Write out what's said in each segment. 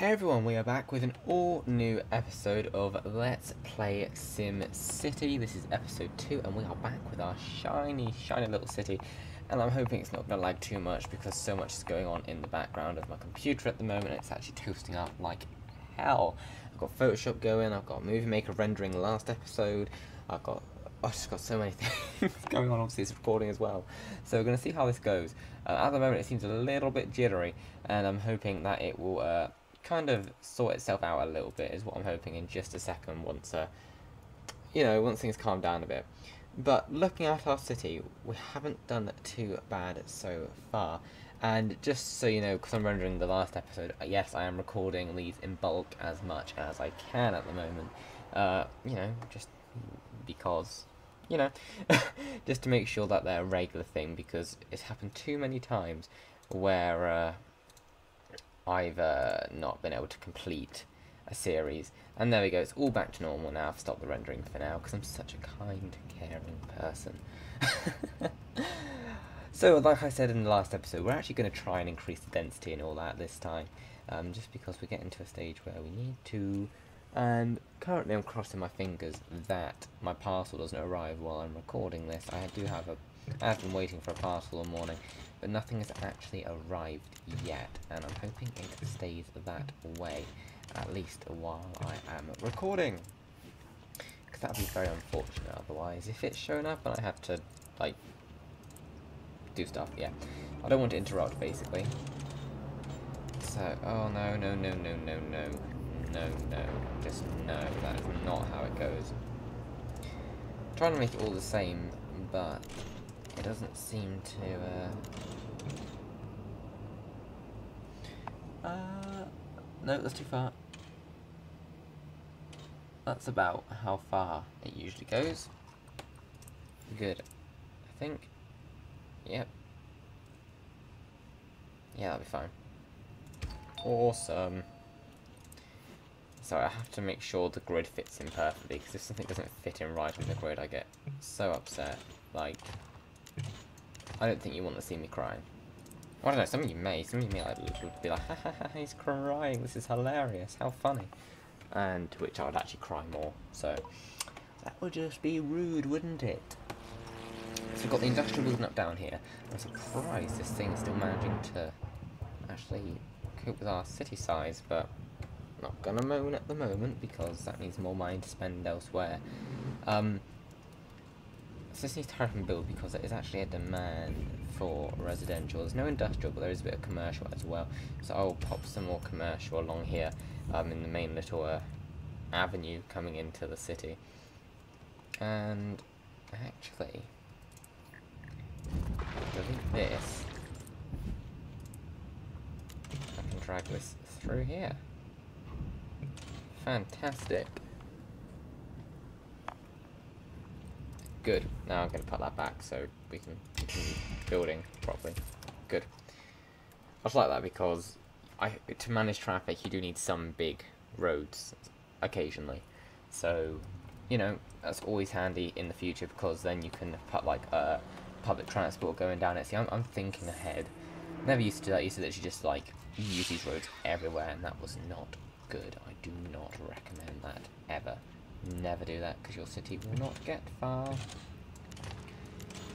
Hey everyone, we are back with an all-new episode of Let's Play SimCity. This is episode 2, and we are back with our shiny, shiny little city. And I'm hoping it's not going to lag too much, because so much is going on in the background of my computer at the moment. It's actually toasting up like hell. I've got Photoshop going, I've got Movie Maker rendering last episode, I've just got so many things going on. Obviously it's recording as well, so we're going to see how this goes. At the moment it seems a little bit jittery, and I'm hoping that it will kind of sort itself out a little bit, is what I'm hoping, in just a second, once you know, once things calm down a bit. But looking at our city, we haven't done too bad so far. And just so you know, because I'm rendering the last episode, yes, I am recording these in bulk as much as I can at the moment, you know, just because, you know, just to make sure that they're a regular thing, because it's happened too many times where I've not been able to complete a series. And there we go, it's all back to normal now. I've stopped the rendering for now, because I'm such a kind, caring person. So, like I said in the last episode, we're actually going to try and increase the density and all that this time, just because we're getting to a stage where we need to. And currently I'm crossing my fingers that my parcel doesn't arrive while I'm recording this. I've been waiting for a parcel all morning, but nothing has actually arrived yet, and I'm hoping it stays that way, at least while I am recording, because that would be very unfortunate otherwise, if it's shown up and I have to, like, do stuff. Yeah, I don't want to interrupt, basically. So, oh no, no, no, no, no, no, no, no, just no, that is not how it goes. I'm trying to make it all the same, but it doesn't seem to, no, that's too far. That's about how far it usually goes. Good, I think. Yep. Yeah, that'll be fine. Awesome. Sorry, I have to make sure the grid fits in perfectly, because if something doesn't fit in right on the grid, I get so upset. Like, I don't think you want to see me crying. Well, I don't know, some of you may like, be like, ha ha ha, he's crying, this is hilarious, how funny. And to which I would actually cry more, so that would just be rude, wouldn't it? So we've got the industrial building up down here. I'm surprised this thing is still managing to actually cope with our city size, but I'm not gonna moan at the moment, because that needs more money to spend elsewhere. So this needs to hurry up and build, because there is actually a demand for residential. There's no industrial, but there is a bit of commercial as well. So I'll pop some more commercial along here, in the main little avenue coming into the city. And actually, delete this. I can drag this through here. Fantastic. Good. Now I'm going to put that back so we can continue building properly. Good. I just like that, because to manage traffic you do need some big roads occasionally. So, you know, that's always handy in the future, because then you can put like public transport going down it. See, I'm thinking ahead. Never used to do that. Used to literally just like use these roads everywhere, and that was not good. I do not recommend that ever. Never do that, because your city will not get far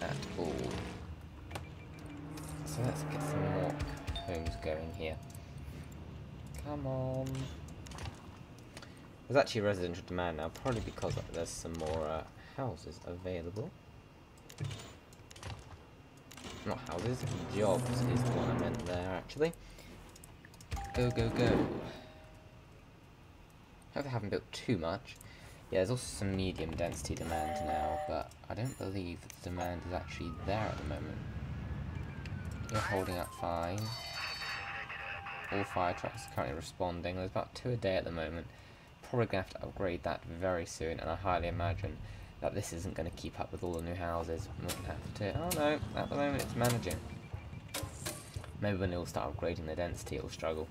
at all. So let's get some more homes going here. Come on. There's actually residential demand now, probably because there's some more houses available. Not houses, jobs is the one I meant there, actually. Go, go, go. Hope they haven't built too much. Yeah, there's also some medium density demand now, but I don't believe the demand is actually there at the moment. You're holding up fine. All fire trucks are currently responding. There's about 2 a day at the moment. Probably going to have to upgrade that very soon, and I highly imagine that this isn't going to keep up with all the new houses. I'm not going to have to. Oh no, at the moment it's managing. Maybe when it'll start upgrading the density, it'll struggle.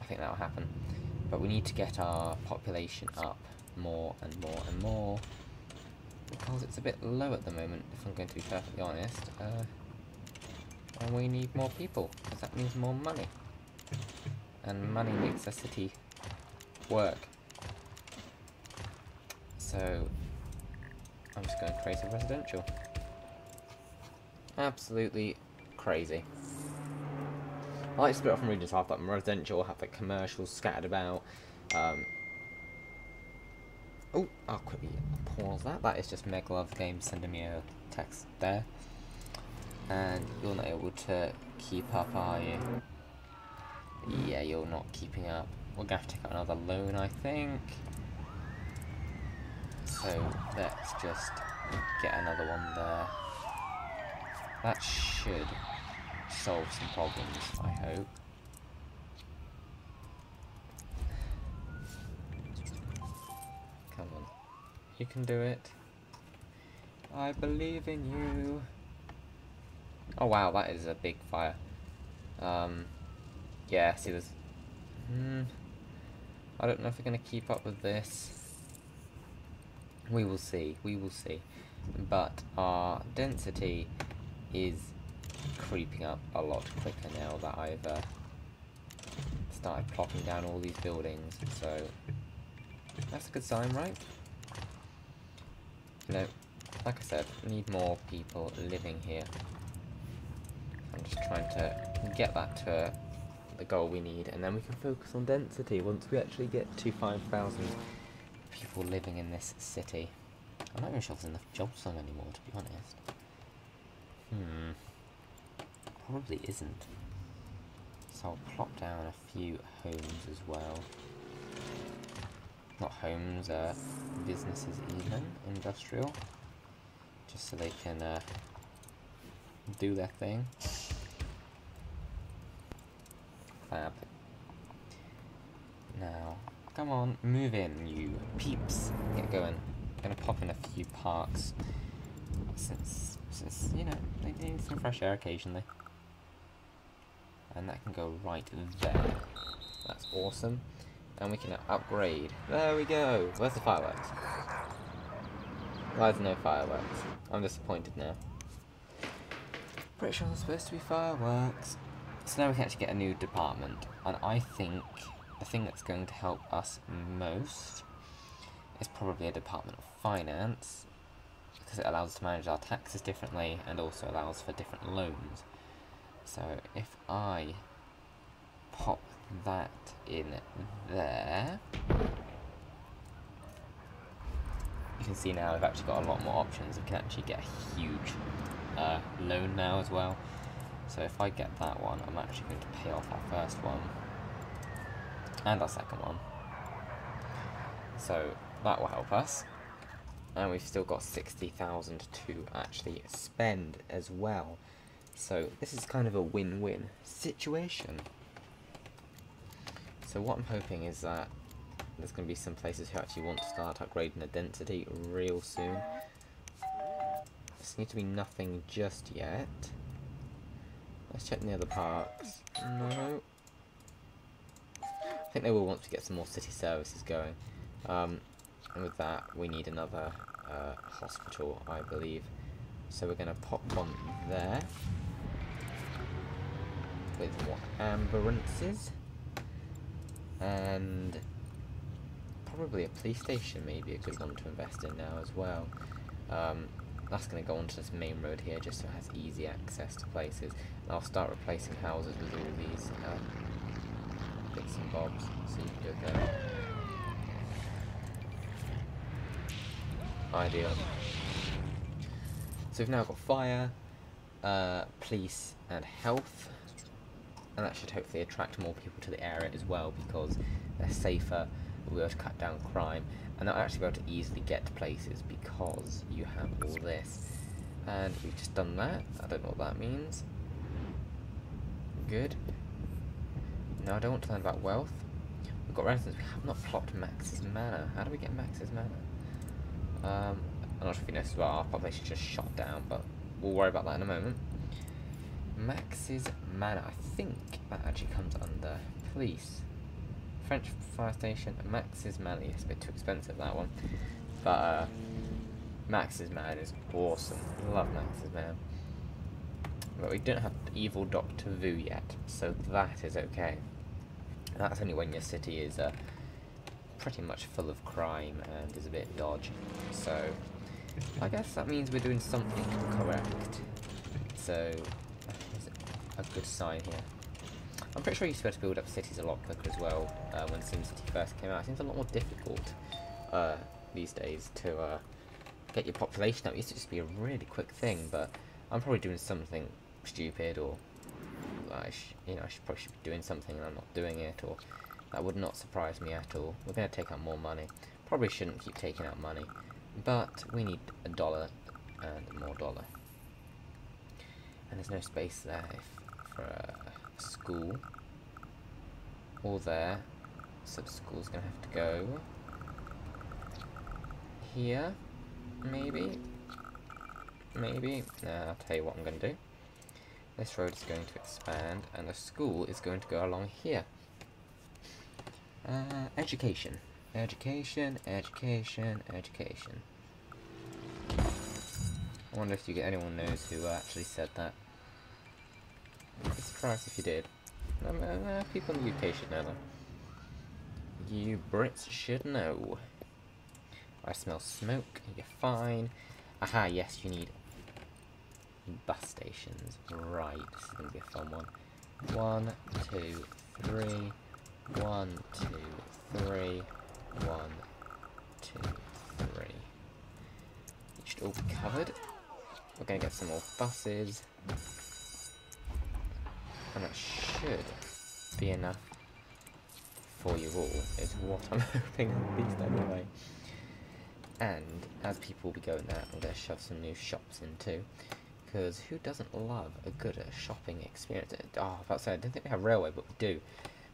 I think that'll happen. But we need to get our population up more and more and more, because it's a bit low at the moment, if I'm going to be perfectly honest, and we need more people, because that means more money. and money makes a city work. So I'm just going to create a residential. Absolutely crazy. I like to split off from regions. I have like residential, have like commercials scattered about. Oh, I'll quickly pause that. That is just Meg Love Games sending me a text there. And you're not able to keep up, are you? Yeah, you're not keeping up. We're gonna have to take out another loan, I think. So let's just get another one there. That should solve some problems, I hope. Come on. You can do it. I believe in you. Oh wow, that is a big fire. Yeah, see there's... I don't know if we're going to keep up with this. We will see, we will see. But our density is creeping up a lot quicker now that I've started plotting down all these buildings, so that's a good sign, right? You know, like I said, we need more people living here. I'm just trying to get that to the goal we need, and then we can focus on density once we actually get to 5,000 people living in this city. I'm not even sure there's enough jobs on anymore, to be honest. Probably isn't. So I'll plop down a few homes as well. Not homes, businesses even, industrial. Just so they can do their thing. Fab. Now, come on, move in, you peeps. Get going. I'm gonna pop in a few parks. Since, you know, they need some fresh air occasionally. And that can go right there. That's awesome. And we can upgrade. There we go! Where's the fireworks? Why is there no fireworks? I'm disappointed now. Pretty sure there's supposed to be fireworks. So now we can actually get a new department. And I think the thing that's going to help us most is probably a department of finance. Because it allows us to manage our taxes differently and also allows for different loans. So if I pop that in there, you can see now we've actually got a lot more options. We can actually get a huge loan now as well. So if I get that one, I'm actually going to pay off our first one and our second one. So that will help us. And we've still got 60,000 to actually spend as well. So this is kind of a win-win situation. So what I'm hoping is that there's going to be some places who actually want to start upgrading the density real soon. This needs to be nothing just yet. Let's check the other parks. No. I think they will want to get some more city services going. And with that, we need another hospital, I believe. So we're going to pop one there. With more ambulances. And probably a police station may be a good one to invest in now as well. That's going to go onto this main road here, just so it has easy access to places. And I'll start replacing houses with all these bits and bobs, so you can do it there. Ideal. So we've now got fire, police and health, and that should hopefully attract more people to the area as well, because they're safer, we'll be able to cut down crime, and they'll actually be able to easily get to places because you have all this. And we've just done that. I don't know what that means. Good. Now I don't want to learn about wealth. We've got residents. We have not plopped Max's Manor. How do we get Max's Manor? I'm not sure if you noticed as well, our population just shot down, but we'll worry about that in a moment. Max's Manor, I think that actually comes under police. French fire station, Max's Manor, it's a bit too expensive that one. But Max's Manor is awesome, I love Max's Manor. But we don't have Evil Dr. Vu yet, so that is okay. And that's only when your city is pretty much full of crime and is a bit dodgy. So I guess that means we're doing something correct. So is a good sign here. I'm pretty sure you're supposed to build up cities a lot quicker as well when SimCity first came out. It seems a lot more difficult these days to get your population up. It used to just be a really quick thing, but I'm probably doing something stupid, or I should probably be doing something and I'm not doing it, or that would not surprise me at all. We're going to take out more money. Probably shouldn't keep taking out money, but we need a dollar and more dollar. And there's no space there for a school, or there, so the school's going to have to go here, maybe, I'll tell you what I'm going to do. This road is going to expand, and the school is going to go along here. Education. Education, education, education. I wonder if anyone knows who actually said that. I'd be surprised if you did. People in the UK should know them. You Brits should know. I smell smoke, you're fine. Aha, yes, you need bus stations. Right, this is going to be a fun one. 1, 2, 3. 1, 2, 3. 1, 2, 3. You should all be covered. We're going to get some more buses. And that should be enough for you all, is what I'm hoping, at least anyway. And as people will be going there, I'm going to shove some new shops in too. Because who doesn't love a good shopping experience? Oh, I say, I don't think we have railway, but we do.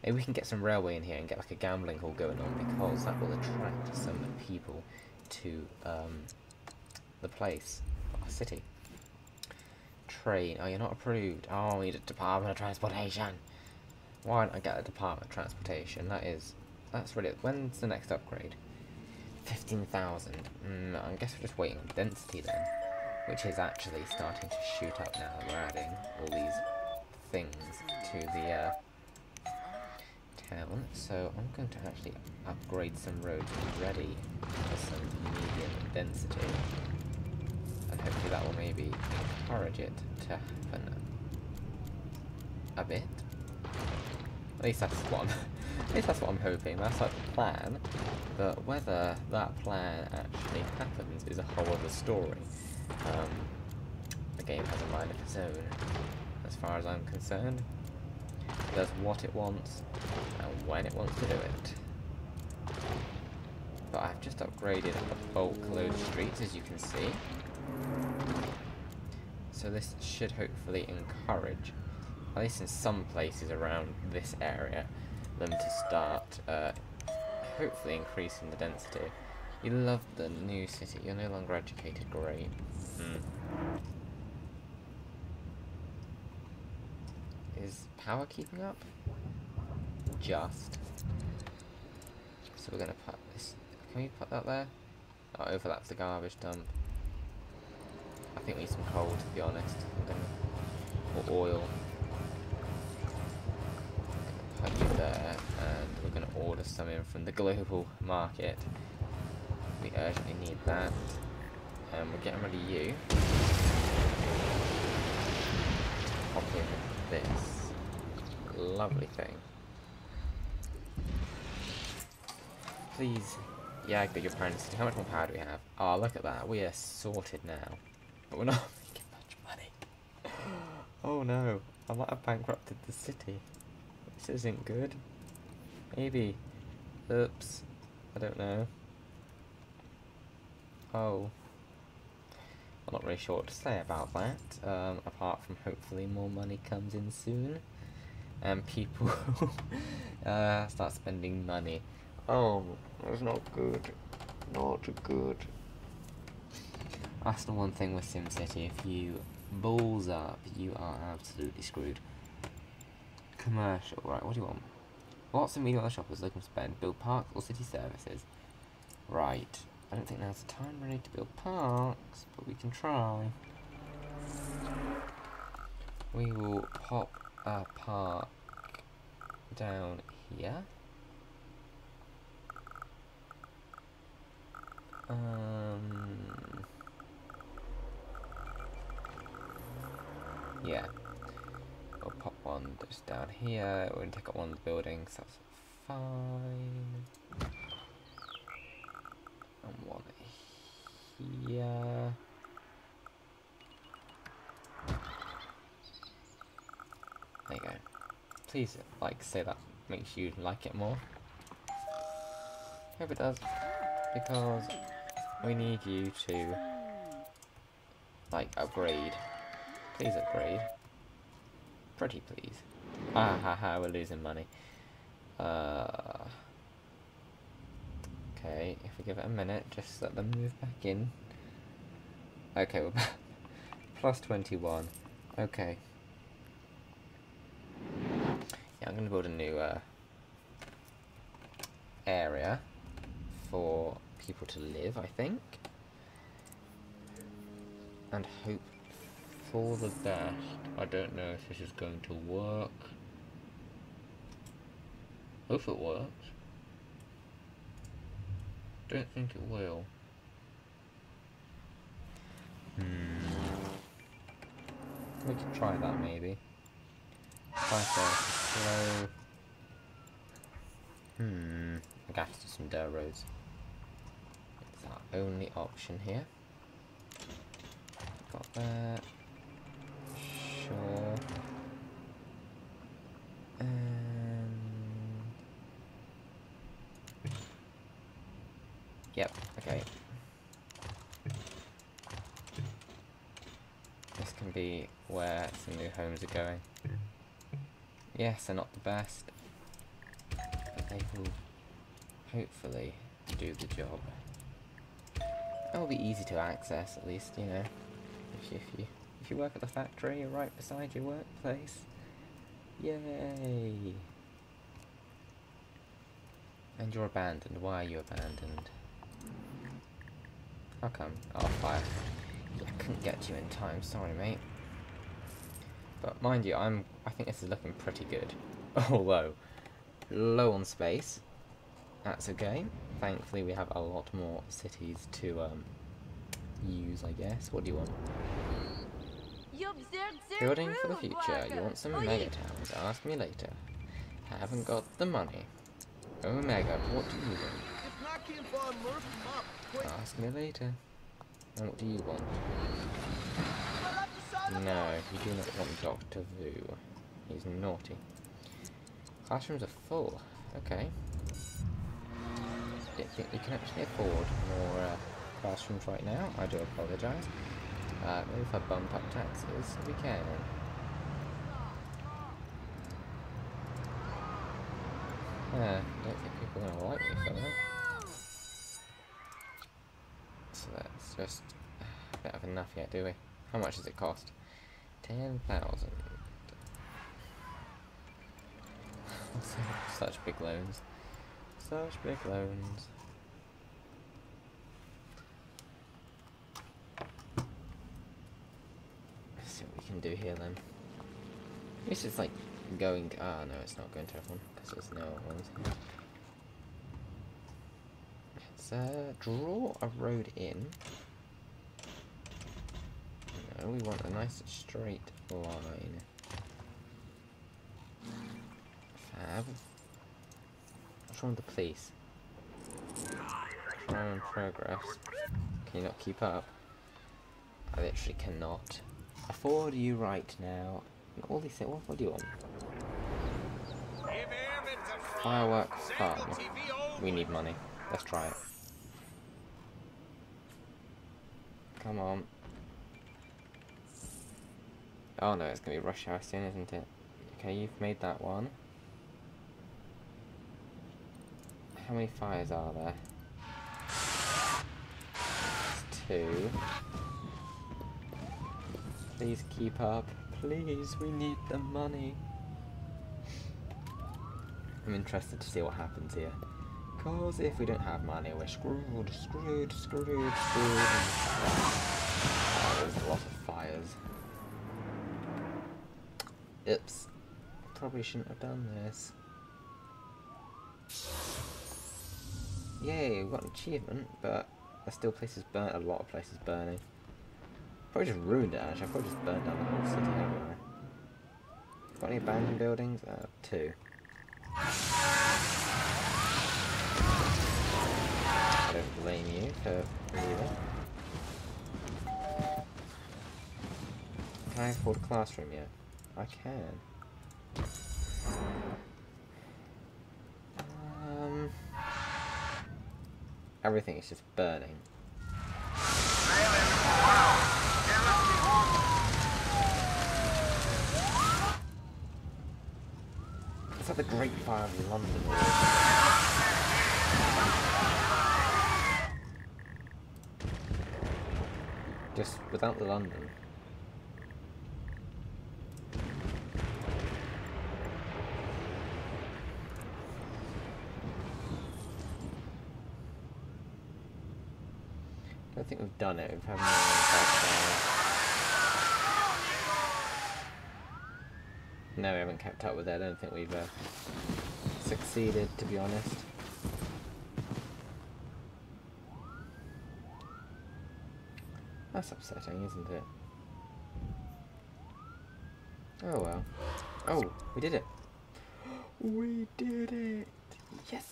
Maybe we can get some railway in here and get like a gambling hall going on, because that will attract some people to the place, our city. Train. Oh, you're not approved. Oh, we need a Department of Transportation. Why don't I get a Department of Transportation? That's really. When's the next upgrade? 15,000. I guess we're just waiting on density then, which is actually starting to shoot up now. We're adding all these things to the town, so I'm going to actually upgrade some roads already for some medium density, and hopefully that will maybe encourage it to happen a bit. At least that's what I'm hoping. That's like the plan, but whether that plan actually happens is a whole other story. The game has a mind of its own, as far as I'm concerned. It does what it wants and when it wants to do it. But I've just upgraded a bulk load of streets, as you can see. So this should hopefully encourage, at least in some places around this area, them to start hopefully increasing the density. You love the new city. You're no longer educated. Great. Is power keeping up? Just. So we're going to put this. Can we put that there? Oh, overlaps the garbage dump. I think we need some coal, to be honest. Or oil. Put you there, and we're going to order some in from the global market. We urgently need that, and we're getting rid of you. Pop in this lovely thing. Please, yeah, good. Your parents. How much more power do we have? Oh, look at that. We are sorted now, but we're not making much money. Oh no, I might have bankrupted the city. This isn't good. Maybe. Oops. I don't know. Oh. I'm not really sure what to say about that. Apart from hopefully more money comes in soon. And people start spending money. Oh, that's not good. Not good. That's the one thing with SimCity. If you balls up, you are absolutely screwed. Commercial, right, what do you want? Lots of medium shoppers looking to spend, build parks or city services. Right, I don't think now's the time really to build parks, but we can try. We will pop a park down here. Yeah, we'll pop one just down here. We're gonna take up one of the buildings, that's fine. And one here. There you go. Please, like, say that makes you like it more. Hope it does, because we need you to, like, upgrade. Please upgrade. Pretty please. Ah ha ha, we're losing money. Okay, if we give it a minute, just let them move back in. Okay, we're back. Plus 21. Okay. Yeah, I'm gonna build a new area for people to live, I think. And hope for the best. I don't know if this is going to work. Hope it works. Don't think it will. We could try that maybe. Slow. I gotta do some dirt roads. It's our only option here. Got that. Sure. Yep, okay. This can be where some new homes are going. Yes, they're not the best, but they will hopefully do the job. That will be easy to access, at least, you know. If you work at the factory, you're right beside your workplace. Yay! And you're abandoned. Why are you abandoned? How come? Oh, fire. Yeah, I couldn't get you in time. Sorry, mate. But mind you, I think this is looking pretty good. Although, low on space. That's okay. Thankfully, we have a lot more cities to use, I guess. What do you want? Building for the future. You want some mega towns? Ask me later. Haven't got the money. Omega, what do you want? Ask me later. And what do you want? No, you do not want Dr. Vu. He's naughty. Classrooms are full. Okay. I don't think you can actually afford more classrooms right now. I do apologise. Maybe if I bump up taxes, we can. Don't think people are going to like me for that. So that's just a bit of enough yet, do we? How much does it cost? 10,000. Such big loans. Such big loans. Let's see what we can do here then. This is like going. Ah, no, it's not going to everyone because there's no ones here. Let's draw a road in. No, we want a nice straight line. Fab. What's wrong with the police? Try and progress. Can you not keep up? I literally cannot afford you right now. And all these things. What do you want? Firework farm. We need money. Let's try it. Come on. Oh no, it's gonna be rush hour soon, isn't it? Okay, you've made that one. How many fires are there? That's two. Please keep up. Please, we need the money. I'm interested to see what happens here. Because if we don't have money, we're screwed, screwed. There's a lot of fires. Oops. Probably shouldn't have done this. Yay, we got an achievement, but that still place is burnt. A lot of places burning. Probably just ruined it, actually. I probably just burned down the whole city, haven't I? Got any abandoned buildings? Two. I don't blame you for leaving. Can I afford a classroom yet? I can. Everything is just burning. It's like the Great Fire of London. Just without the London. I think we've done it. We've had no, we haven't kept up with it. I don't think we've succeeded, to be honest. That's upsetting, isn't it? Oh well. Oh, we did it. We did it. Yes.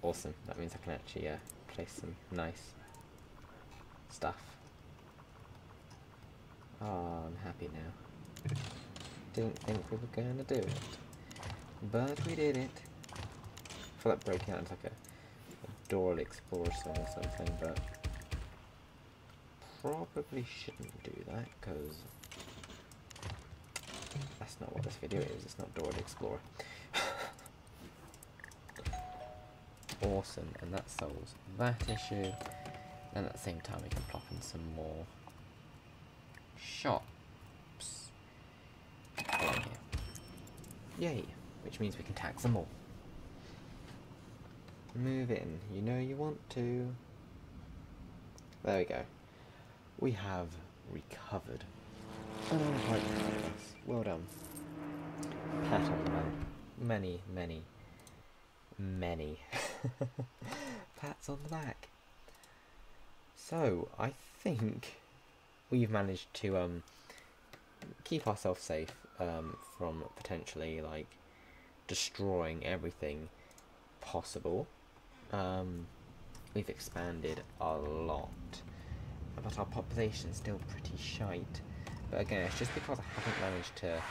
Awesome, that means I can actually place some nice stuff. Oh, I'm happy now. Didn't think we were gonna do it, but we did it. I feel like breaking out into like a Doral Explorer song or something, but probably shouldn't do that because that's not what this video is. It's not Doral Explorer. Awesome, and that solves that issue, and at the same time we can plop in some more shops down here. Yay, which means we can tax them all. Move in, you know you want to. There we go. We have recovered. And I'm quite proud of us. Well done. Pat on the back. Many, many, many. Pats on the back. So I think we've managed to keep ourselves safe from potentially like destroying everything possible. We've expanded a lot, but our population's still pretty shite. But again, it's just because I haven't managed to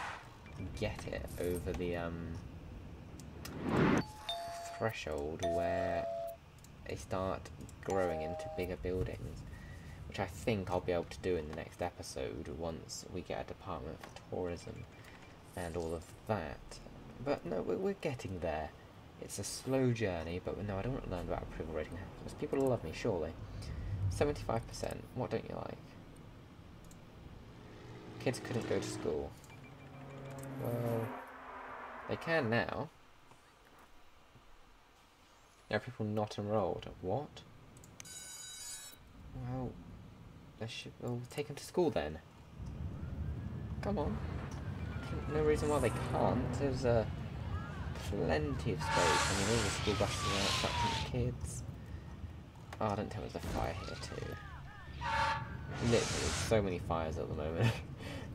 get it over the threshold where they start growing into bigger buildings, which I think I'll be able to do in the next episode once we get a department for tourism and all of that. But no, we're getting there. It's a slow journey, but no, I don't want to learn about approval rating and happiness. People love me, surely. 75%, what don't you like? Kids couldn't go to school. Well, they can now. There are people not enrolled. What? Well, we'll take them to school then. Come on. No reason why they can't. There's plenty of space. I mean, all the school buses are attracting kids. Oh, don't tell me there's a fire here too. Literally, there's so many fires at the moment.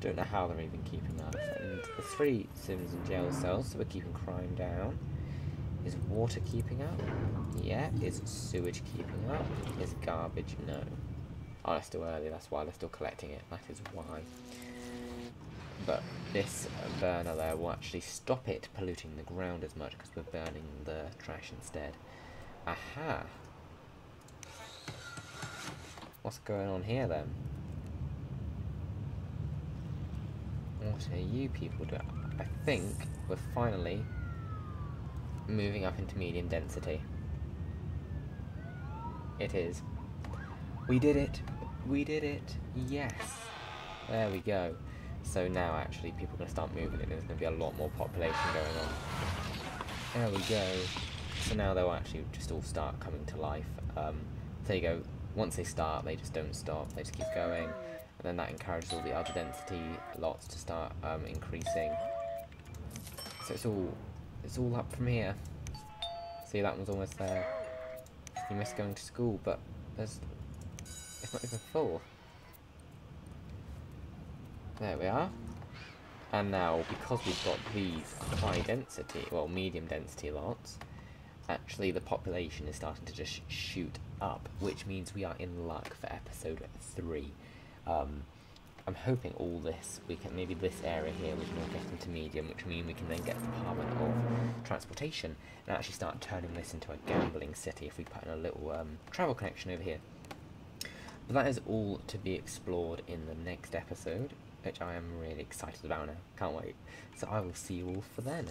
Don't know how they're even keeping up. And the 3 Sims in jail cells, so we're keeping crime down. Is water keeping up? Yeah. Is sewage keeping up? Is garbage? No. Oh, that's still early, that's why they're still collecting it. That is why. But this burner there will actually stop it polluting the ground as much because we're burning the trash instead. Aha! What's going on here then? What are you people doing? I think we're finally moving up into medium density. It is. We did it! We did it! Yes! There we go. So now actually people are going to start moving in. There's going to be a lot more population going on. There we go. So now they'll actually just all start coming to life. There you go. Once they start, they just don't stop. They just keep going. And then that encourages all the other density lots to start increasing. So it's all up from here. See, that one's almost there. You miss going to school, but there's... it's not even full. There we are. And now, because we've got these high density, well, medium density lots, actually the population is starting to just shoot up, which means we are in luck for episode 3. I'm hoping all this, we can, maybe this area here, we can all get into medium, which means we can then get the Department of Transportation and actually start turning this into a gambling city if we put in a little travel connection over here. But that is all to be explored in the next episode, which I am really excited about now. Can't wait. So I will see you all for then.